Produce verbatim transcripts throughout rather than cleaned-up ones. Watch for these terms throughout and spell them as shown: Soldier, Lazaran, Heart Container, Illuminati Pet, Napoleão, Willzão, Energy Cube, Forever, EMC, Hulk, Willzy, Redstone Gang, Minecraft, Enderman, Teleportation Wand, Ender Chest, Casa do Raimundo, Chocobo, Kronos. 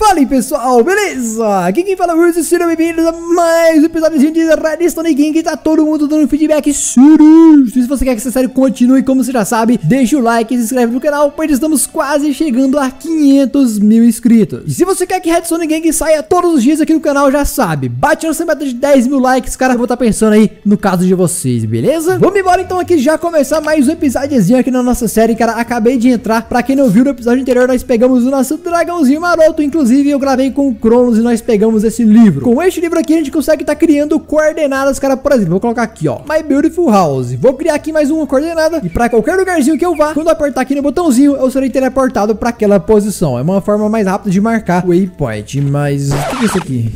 Fala aí, pessoal, beleza? Aqui quem fala é o Willzy, sejam bem-vindos a mais um episódio de Redstone Gang, que tá todo mundo dando feedback cirúrgico. Se você quer que essa série continue, como você já sabe, deixa o like e se inscreve no canal, pois estamos quase chegando a quinhentos mil inscritos. E se você quer que Redstone Gang saia todos os dias aqui no canal, já sabe, bate na meta de dez mil likes, cara, eu vou estar pensando aí no caso de vocês, beleza? Vamos embora então aqui já começar mais um episódiozinho aqui na nossa série, cara, acabei de entrar. Pra quem não viu no episódio anterior, nós pegamos o nosso dragãozinho maroto, inclusive Inclusive, eu gravei com o Kronos e nós pegamos esse livro. Com este livro aqui, a gente consegue estar tá criando coordenadas, cara. Por exemplo, vou colocar aqui, ó, My Beautiful House. Vou criar aqui mais uma coordenada e pra qualquer lugarzinho que eu vá, quando eu apertar aqui no botãozinho, eu serei teleportado pra aquela posição. É uma forma mais rápida de marcar o waypoint. Mas, o que é isso aqui?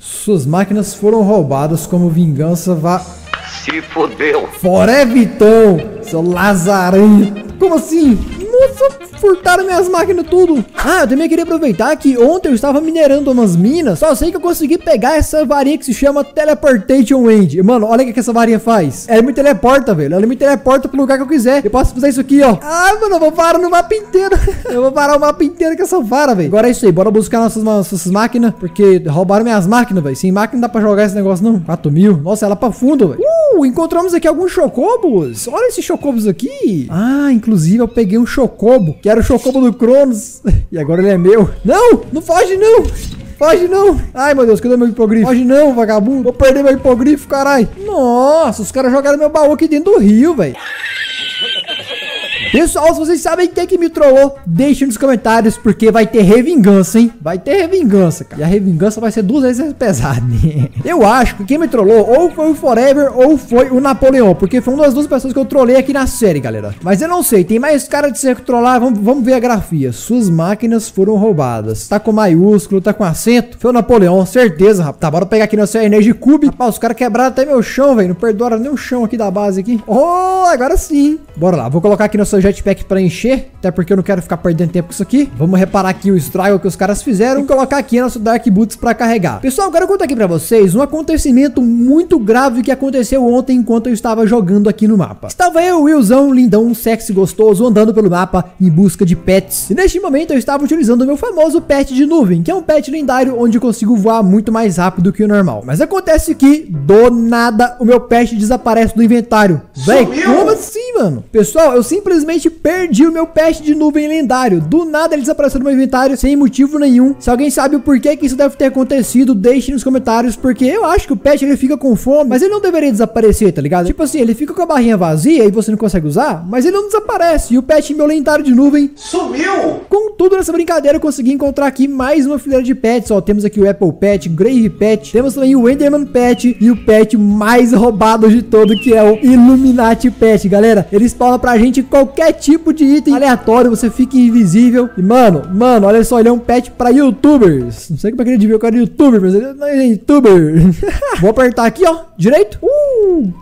Suas máquinas foram roubadas como vingança, vá... Se fodeu. Forever, então, seu Lazaran. Como assim? Nossa, furtaram minhas máquinas tudo. Ah, eu também queria aproveitar que ontem eu estava minerando umas minas. Só sei que eu consegui pegar essa varinha que se chama Teleportation Wand. Mano, olha o que essa varinha faz. Ela me teleporta, velho. Ela me teleporta pro lugar que eu quiser. Eu posso fazer isso aqui, ó. Ah, mano, eu vou parar no mapa inteiro. Eu vou parar o mapa inteiro com essa vara, velho. Agora é isso aí. Bora buscar nossas, nossas máquinas, porque roubaram minhas máquinas, velho. Sem máquina não dá pra jogar esse negócio, não. quatro mil. Nossa, ela pra fundo, velho. Uh, encontramos aqui alguns chocobos. Olha esses chocobos aqui. Ah, inclusive eu peguei um chocobo, que era o chocobo do Kronos. E agora ele é meu. Não, não foge não. Foge não. Ai, meu Deus, cadê meu hipogrifo? Foge não, vagabundo. Vou perder meu hipogrifo, caralho. Nossa, os caras jogaram meu baú aqui dentro do rio, velho. Pessoal, se vocês sabem quem que me trollou, deixem nos comentários, porque vai ter revingança, hein? Vai ter revingança, cara. E a revingança vai ser duas vezes pesada. Eu acho que quem me trollou ou foi o Forever ou foi o Napoleão, porque foi uma das duas pessoas que eu trollei aqui na série, galera. Mas eu não sei, tem mais cara de ser que trollar. Vamos, vamos ver a grafia. Suas máquinas foram roubadas. Tá com maiúsculo, tá com acento. Foi o Napoleão, certeza, rapaz. Tá, bora pegar aqui nossa Energy Cube. Rapaz, os caras quebraram até meu chão, velho. Não perdoaram nem o chão aqui da base aqui. Oh, agora sim. Bora lá, vou colocar aqui nossa jetpack para encher, até porque eu não quero ficar perdendo tempo com isso aqui. Vamos reparar aqui o estrago que os caras fizeram e colocar aqui nosso Dark Boots para carregar. Pessoal, eu quero contar aqui para vocês um acontecimento muito grave que aconteceu ontem enquanto eu estava jogando aqui no mapa. Estava eu, Willzão, lindão, sexy, gostoso, andando pelo mapa em busca de pets. E neste momento eu estava utilizando o meu famoso pet de nuvem, que é um pet lendário onde eu consigo voar muito mais rápido que o normal. Mas acontece que, do nada, o meu pet desaparece do inventário. Véi, como assim, mano? Pessoal, eu simplesmente perdi o meu pet de nuvem lendário. Do nada ele desapareceu do meu inventário sem motivo nenhum. Se alguém sabe o porquê que isso deve ter acontecido, deixe nos comentários, porque eu acho que o pet ele fica com fome, mas ele não deveria desaparecer, tá ligado? Tipo assim, ele fica com a barrinha vazia e você não consegue usar, mas ele não desaparece. E o pet meu lendário de nuvem sumiu. Contudo, nessa brincadeira eu consegui encontrar aqui mais uma fileira de pets. Ó, temos aqui o Apple Pet, Grave Pet, temos também o Enderman Pet e o pet mais roubado de todo, que é o Illuminati Pet, galera. Ele spawna pra gente qualquer tipo de item aleatório, você fica invisível. E mano, mano, olha só, ele é um pet pra youtubers. Não sei como é que ele devia, o cara é youtuber, mas ele não é youtuber. Vou apertar aqui, ó, direito. Uh!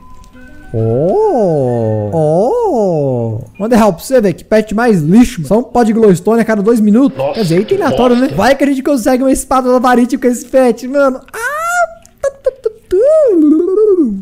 Oh! Oh! Manda errar pra você, velho. Que pet mais lixo, mano. Só um pó de glowstone a cada dois minutos. Nossa, quer dizer, item aleatório, né? Vai que a gente consegue uma espada lavarite com esse pet, mano.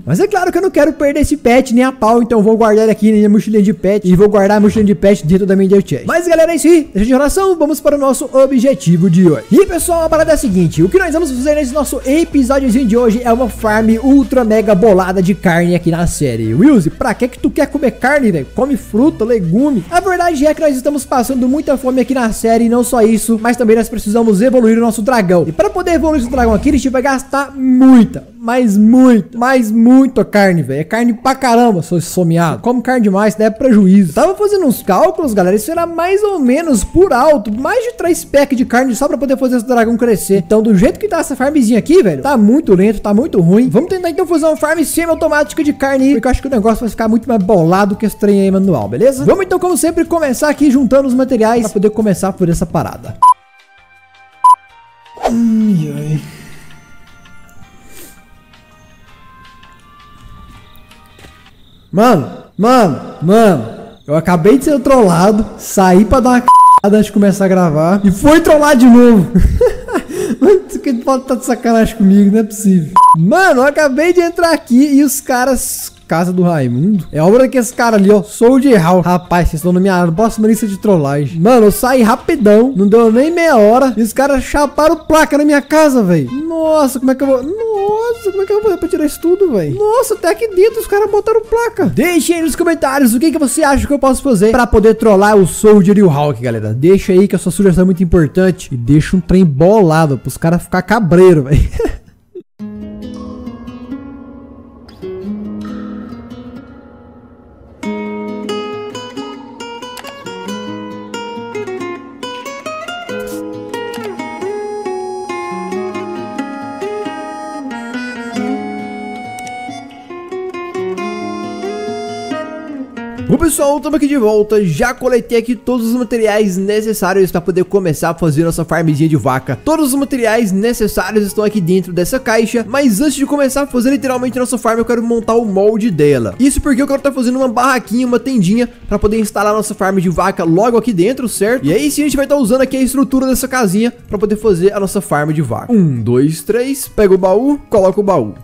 Mas é claro que eu não quero perder esse pet nem a pau, então vou guardar ele aqui na minha mochilinha de pet e vou guardar a mochilinha de pet dentro da minha Ender Chest. Mas galera, é isso aí, deixa de enrolação, vamos para o nosso objetivo de hoje. E pessoal, a parada é a seguinte, o que nós vamos fazer nesse nosso episódiozinho de hoje é uma farm ultra mega bolada de carne aqui na série. Willzy, pra que que tu quer comer carne, velho? Come fruta, legume. A verdade é que nós estamos passando muita fome aqui na série e não só isso, mas também nós precisamos evoluir o nosso dragão. E para poder evoluir esse dragão aqui, a gente vai gastar muita, mas muito, mas muito a carne, velho. É carne pra caramba, seu someado. Como carne demais, dá prejuízo. Eu tava fazendo uns cálculos, galera. Isso era mais ou menos por alto, mais de três packs de carne só pra poder fazer esse dragão crescer. Então, do jeito que tá essa farmzinha aqui, velho, tá muito lento, tá muito ruim. Vamos tentar então fazer uma farm semi-automática de carne, porque eu acho que o negócio vai ficar muito mais bolado que esse trem aí manual, beleza? Vamos então, como sempre, começar aqui juntando os materiais pra poder começar por essa parada. Ai, ai. Mano, mano, mano, eu acabei de ser trollado, saí pra dar uma c***ada antes de começar a gravar e foi trollar de novo. Mano, que pode tá de sacanagem comigo, não é possível. Mano, eu acabei de entrar aqui e os caras Casa do Raimundo. É obra daqueles caras ali, ó. Soldier. Rapaz, vocês estão na minha próxima lista de trollagem. Mano, eu saí rapidão. Não deu nem meia hora. E os caras chaparam placa na minha casa, velho. Nossa, como é que eu vou... Nossa, como é que eu vou fazer pra tirar isso tudo, velho? Nossa, até aqui dentro os caras botaram placa. Deixe aí nos comentários o que, que você acha que eu posso fazer pra poder trollar o Soldier e o Hulk, galera. Deixa aí que a sua sugestão é muito importante. E deixa um trem bolado pros caras ficar cabreiro, velho. Bom pessoal, estamos aqui de volta, já coletei aqui todos os materiais necessários para poder começar a fazer nossa farmzinha de vaca. Todos os materiais necessários estão aqui dentro dessa caixa, mas antes de começar a fazer literalmente nossa farm, eu quero montar o molde dela. Isso porque eu quero estar tá fazendo uma barraquinha, uma tendinha, para poder instalar nossa farm de vaca logo aqui dentro, certo? E aí sim a gente vai estar tá usando aqui a estrutura dessa casinha para poder fazer a nossa farm de vaca. Um, dois, três, pega o baú, coloca o baú.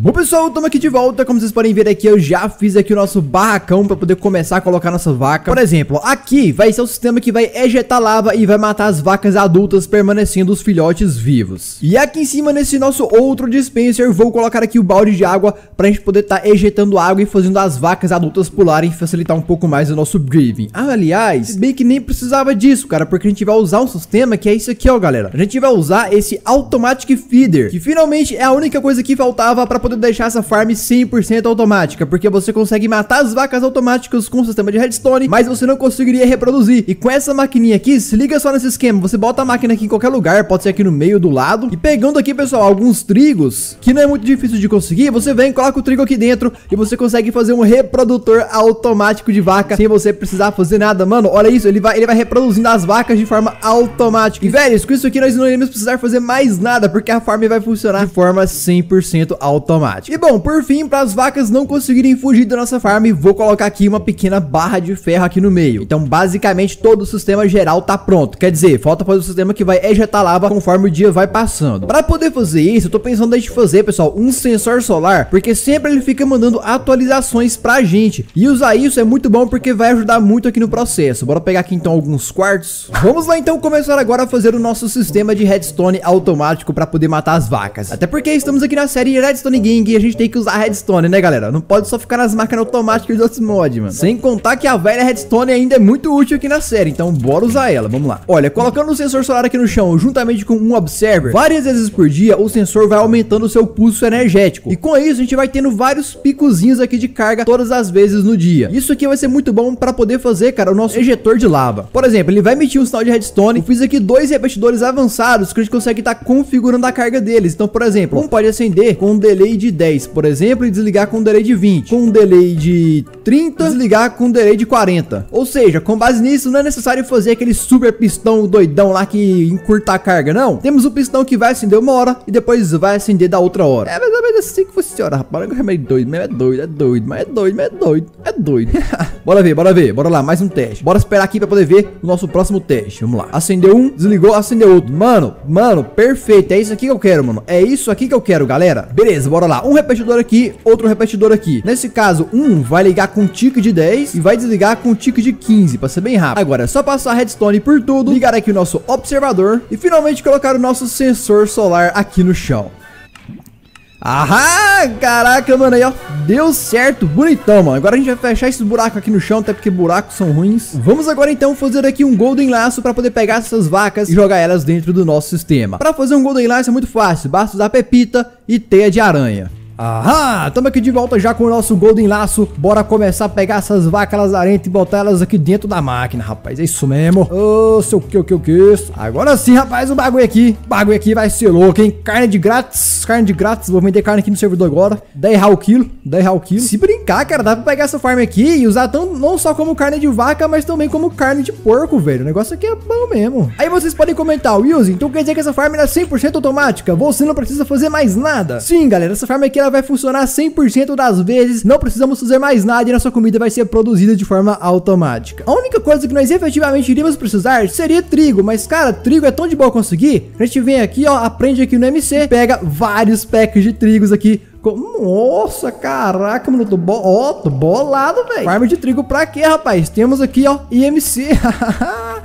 Bom pessoal, estamos aqui de volta, como vocês podem ver aqui, eu já fiz aqui o nosso barracão para poder começar a colocar nossa vaca. Por exemplo, aqui vai ser o sistema que vai ejetar lava e vai matar as vacas adultas, permanecendo os filhotes vivos. E aqui em cima, nesse nosso outro dispenser, vou colocar aqui o balde de água para a gente poder estar tá ejetando água e fazendo as vacas adultas pularem e facilitar um pouco mais o nosso breeding. Ah, aliás, bem que nem precisava disso, cara, porque a gente vai usar um sistema que é isso aqui, ó, galera. A gente vai usar esse Automatic Feeder, que finalmente é a única coisa que faltava para poder deixar essa farm cem por cento automática, porque você consegue matar as vacas automáticas com o sistema de redstone, mas você não conseguiria reproduzir. E com essa maquininha aqui, se liga só nesse esquema, você bota a máquina aqui em qualquer lugar, pode ser aqui no meio, do lado, e pegando aqui, pessoal, alguns trigos, que não é muito difícil de conseguir, você vem, coloca o trigo aqui dentro e você consegue fazer um reprodutor automático de vaca, sem você precisar fazer nada. Mano, olha isso, ele vai, ele vai reproduzindo as vacas de forma automática. E velhos, com isso aqui nós não iremos precisar fazer mais nada, porque a farm vai funcionar de forma cem por cento automática. E bom, por fim, para as vacas não conseguirem fugir da nossa farm, vou colocar aqui uma pequena barra de ferro aqui no meio. Então, basicamente, todo o sistema geral tá pronto. Quer dizer, falta fazer o sistema que vai ejetar lava conforme o dia vai passando. Para poder fazer isso, eu tô pensando a gente fazer, pessoal, um sensor solar, porque sempre ele fica mandando atualizações pra gente. E usar isso é muito bom porque vai ajudar muito aqui no processo. Bora pegar aqui então alguns quartos. Vamos lá então começar agora a fazer o nosso sistema de redstone automático para poder matar as vacas. Até porque estamos aqui na série Redstone Gang e a gente tem que usar redstone, né, galera? Não pode só ficar nas máquinas automáticas dos outros mods, mano. Sem contar que a velha redstone ainda é muito útil aqui na série, então bora usar ela, vamos lá. Olha, colocando o sensor solar aqui no chão, juntamente com um observer, várias vezes por dia, o sensor vai aumentando o seu pulso energético. E com isso, a gente vai tendo vários picozinhos aqui de carga todas as vezes no dia. Isso aqui vai ser muito bom para poder fazer, cara, o nosso ejetor de lava. Por exemplo, ele vai emitir um sinal de redstone. Eu fiz aqui dois repetidores avançados que a gente consegue estar configurando a carga deles. Então, por exemplo, um pode acender com um delay de de dez, por exemplo, e desligar com um delay de vinte, com um delay de trinta, desligar com um delay de quarenta. Ou seja, com base nisso, não é necessário fazer aquele super pistão doidão lá que encurta a carga, não. Temos um pistão que vai acender uma hora e depois vai acender da outra hora. É mais ou menos assim que funciona, rapaz. É doido, mas é doido, é doido, mas é doido, mas é doido, é doido. Bora ver, bora ver, bora lá, mais um teste. Bora esperar aqui pra poder ver o nosso próximo teste. Vamos lá. Acendeu um, desligou, acendeu outro. Mano, mano, perfeito. É isso aqui que eu quero, mano. É isso aqui que eu quero, galera. Beleza, bora lá. Um repetidor aqui, outro repetidor aqui. Nesse caso, um vai ligar com um tique de dez e vai desligar com um tique de quinze, pra ser bem rápido. Agora é só passar a redstone por tudo, ligar aqui o nosso observador e finalmente colocar o nosso sensor solar aqui no chão. Ahá, caraca, mano, aí ó, deu certo, bonitão, mano. Agora a gente vai fechar esse buraco aqui no chão, até porque buracos são ruins. Vamos agora então fazer aqui um golden laço para poder pegar essas vacas e jogar elas dentro do nosso sistema. Para fazer um golden laço é muito fácil, basta usar pepita e teia de aranha. Ahá, estamos aqui de volta já com o nosso golden laço. Bora começar a pegar essas vacas lazarentas e botar elas aqui dentro da máquina, rapaz. É isso mesmo. Ô, oh, seu que, o que, o que isso? Agora sim, rapaz, o bagulho aqui. O bagulho aqui vai ser louco, hein? Carne de grátis, carne de grátis. Vou vender carne aqui no servidor agora. dez reais o quilo, dez reais o quilo. Se brincar, cara, dá pra pegar essa farm aqui e usar tão, não só como carne de vaca, mas também como carne de porco, velho. O negócio aqui é bom mesmo. Aí vocês podem comentar, Willzy, então quer dizer que essa farm era cem por cento automática? Você não precisa fazer mais nada? Sim, galera, essa farm aqui é ela vai funcionar cem por cento das vezes, não precisamos fazer mais nada e nossa comida vai ser produzida de forma automática. A única coisa que nós efetivamente iríamos precisar seria trigo, mas cara, trigo é tão de boa conseguir, a gente vem aqui ó, aprende aqui no E M C, pega vários packs de trigos aqui. Nossa, caraca, mano, tô, bo... oh, tô bolado, velho. Farm de trigo pra quê, rapaz? Temos aqui, ó, E M C.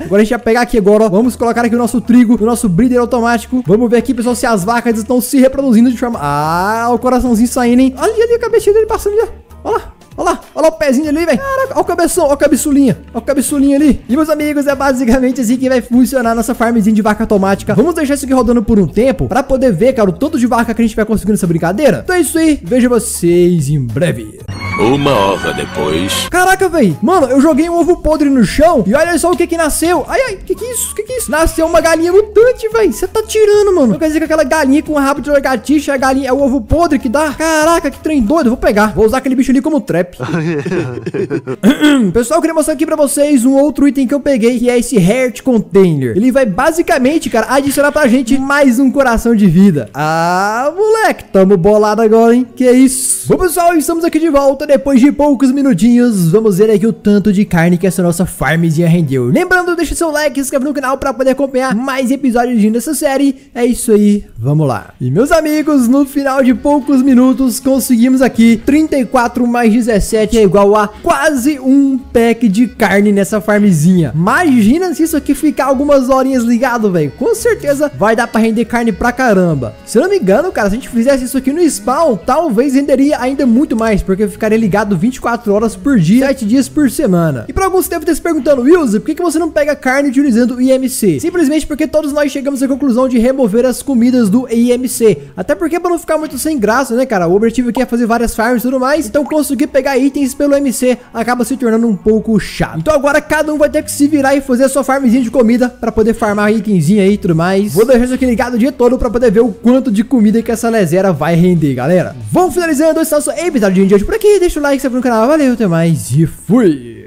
Agora a gente vai pegar aqui agora, ó. Vamos colocar aqui o nosso trigo, o nosso breeder automático. Vamos ver aqui, pessoal, se as vacas estão se reproduzindo de forma... Ah, o coraçãozinho saindo, hein? Olha ali a cabecinha dele passando, já. Olha lá. Olha lá, olha lá o pezinho ali, velho. Caraca, olha o cabeção, olha o cabeçulinha, olha o cabeçulinha ali. E, meus amigos, é basicamente assim que vai funcionar nossa farmzinha de vaca automática. Vamos deixar isso aqui rodando por um tempo para poder ver, cara, o tanto de vaca que a gente vai conseguindo essa brincadeira. Então é isso aí, vejo vocês em breve. Uma hora depois. Caraca, velho. Mano, eu joguei um ovo podre no chão e olha só o que que nasceu. Ai, ai, que que é isso? Que que é isso? Nasceu uma galinha mutante, velho. Você tá tirando, mano. Não quer dizer que aquela galinha com rabo de lagartixa, a galinha é o ovo podre que dá. Caraca, que trem doido. Vou pegar. Vou usar aquele bicho ali como trap. Pessoal, eu queria mostrar aqui pra vocês um outro item que eu peguei, que é esse Heart Container. Ele vai basicamente, cara, adicionar pra gente mais um coração de vida. Ah, moleque, tamo bolado agora, hein? Que isso? Bom, pessoal, estamos aqui de volta. Depois de poucos minutinhos, vamos ver aqui o tanto de carne que essa nossa farmzinha rendeu. Lembrando, deixa seu like, se inscreve no canal pra poder acompanhar mais episódios dessa série. É isso aí, vamos lá. E, meus amigos, no final de poucos minutos, conseguimos aqui trinta e quatro mais dezessete é igual a quase um pack de carne nessa farmzinha. Imagina se isso aqui ficar algumas horinhas ligado, velho. Com certeza vai dar pra render carne pra caramba. Se eu não me engano, cara, se a gente fizesse isso aqui no spawn, talvez renderia ainda muito mais, porque ficaria ligado vinte e quatro horas por dia, sete dias por semana. E pra alguns devem estar se perguntando, Willzy, por que que você não pega carne utilizando o I M C? Simplesmente porque todos nós chegamos à conclusão de remover as comidas do I M C. Até porque pra não ficar muito sem graça, né, cara? O objetivo aqui é fazer várias farms e tudo mais, então conseguir pegar itens pelo I M C acaba se tornando um pouco chato. Então agora cada um vai ter que se virar e fazer a sua farmzinha de comida pra poder farmar itemzinho aí e tudo mais. Vou deixar isso aqui ligado o dia todo pra poder ver o quanto de comida que essa lezera vai render, galera. Vamos finalizando esse nosso episódio de hoje por aqui. Deixa o like, se inscreve no canal, valeu, até mais e fui!